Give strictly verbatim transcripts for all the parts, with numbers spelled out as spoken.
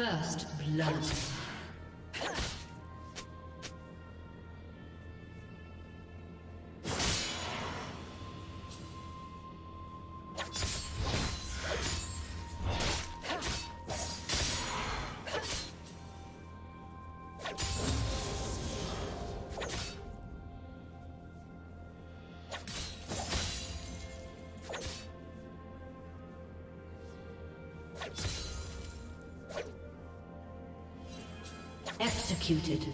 First blood. Executed.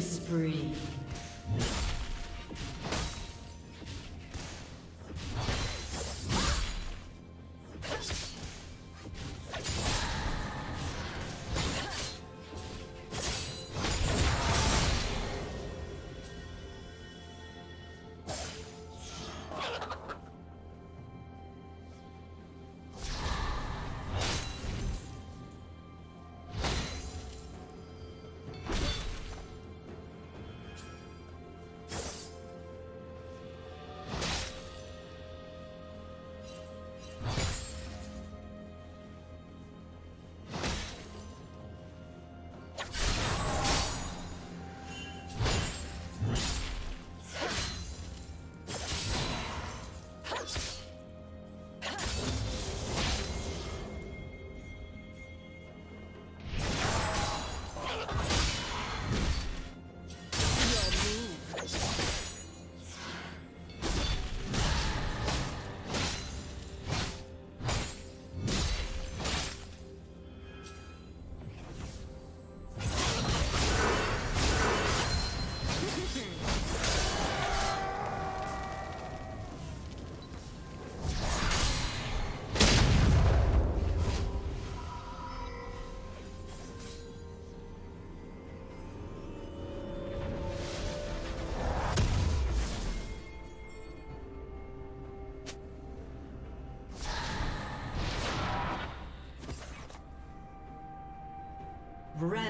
Spree.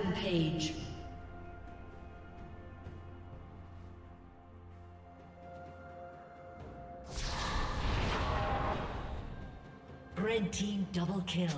Rampage. Red team double kill.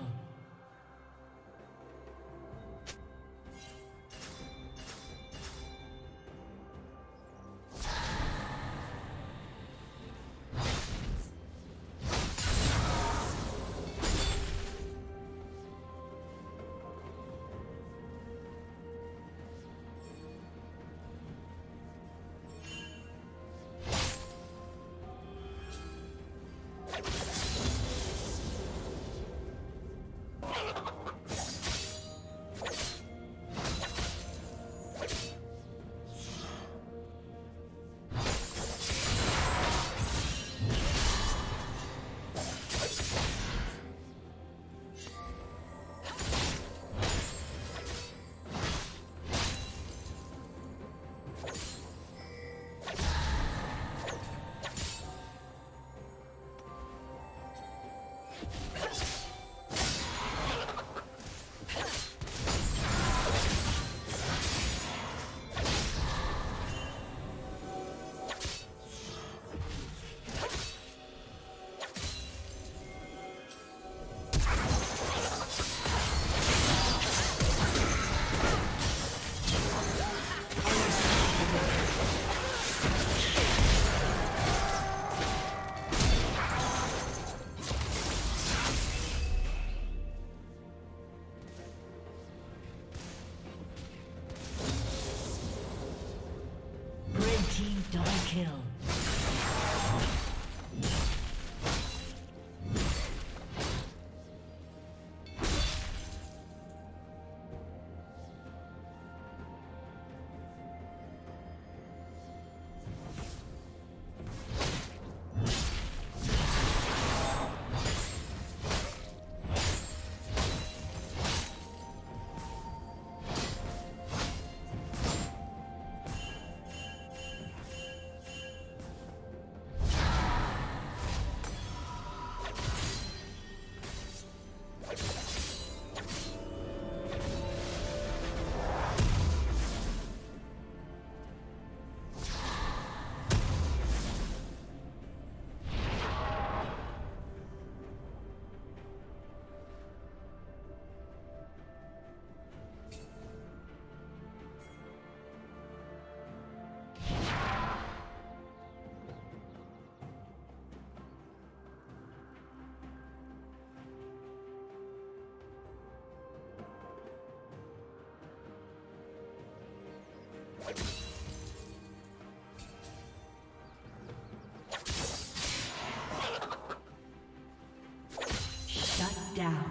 Shut down.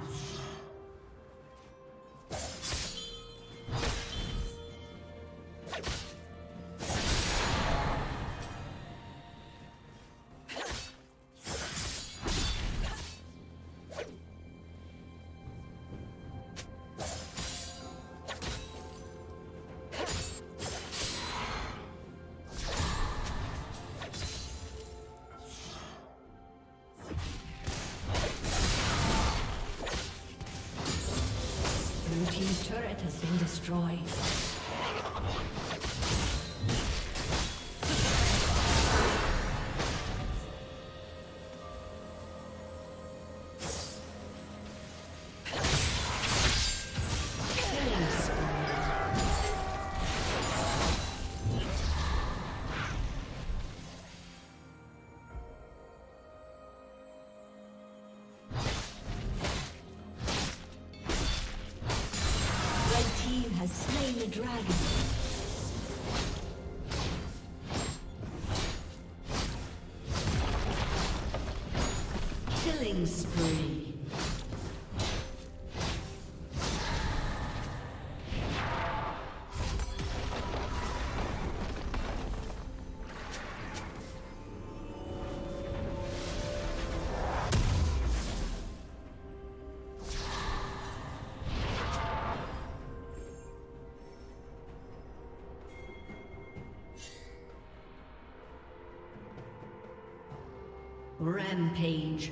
Turret has been destroyed. Killing spree. Rampage.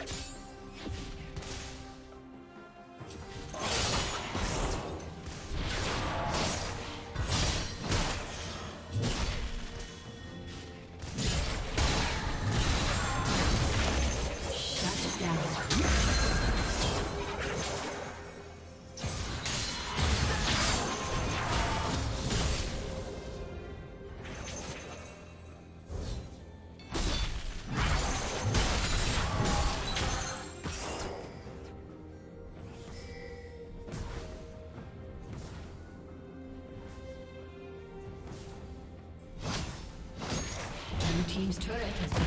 Shut down. Blue team's turret has been destroyed.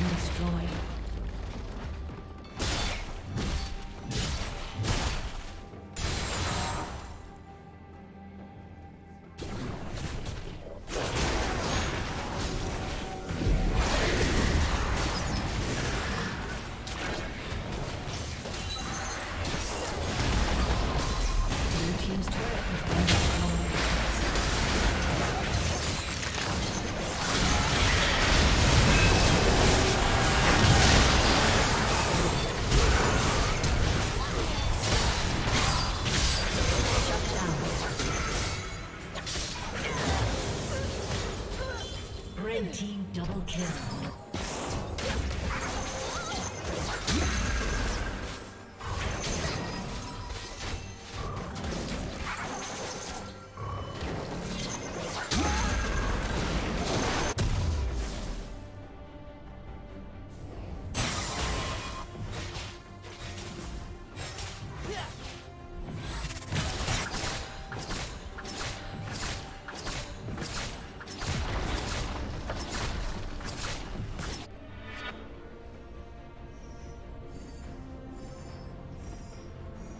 Team's turret has been destroyed.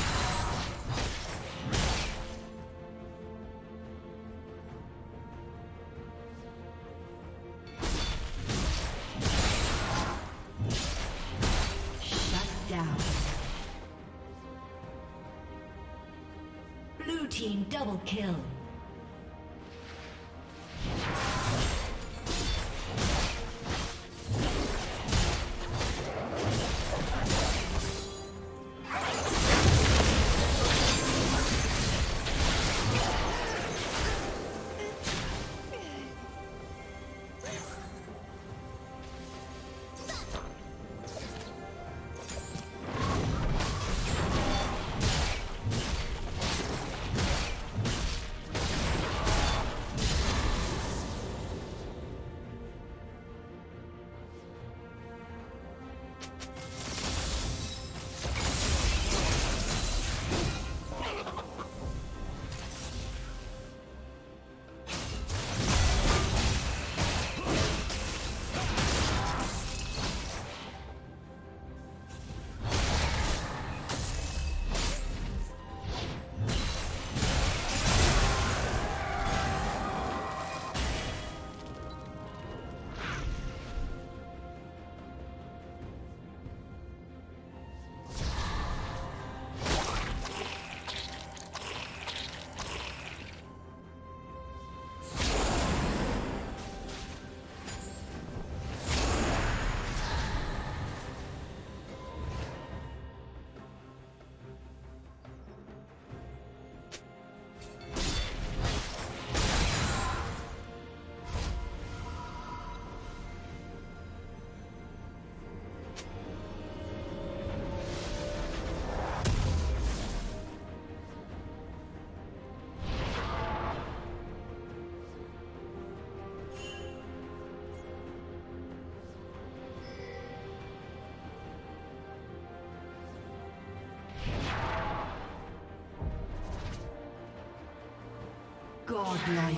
team double kill. Godlike.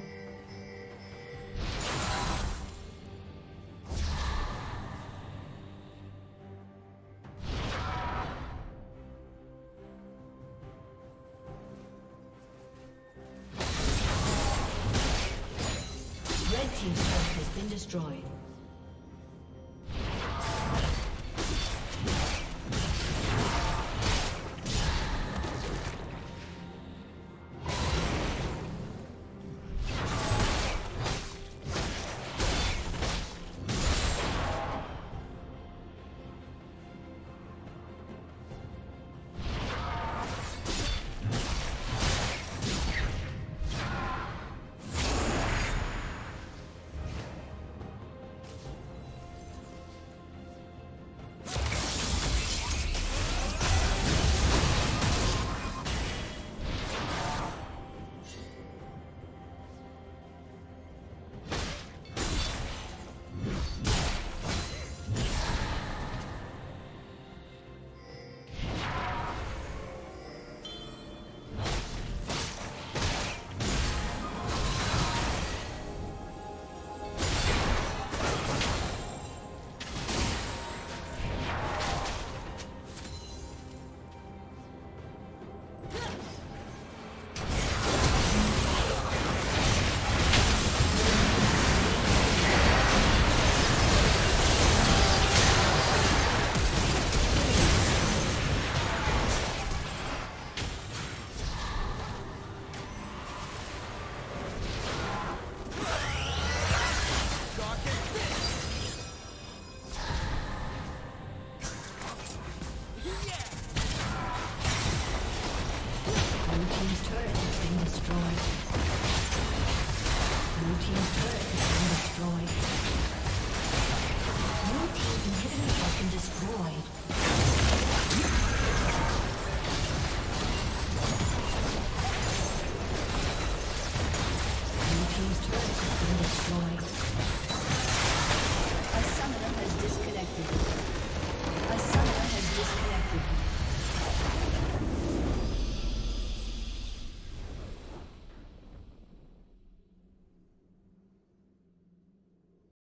Red team's turret has been destroyed. New team's inhibitors have been destroyed.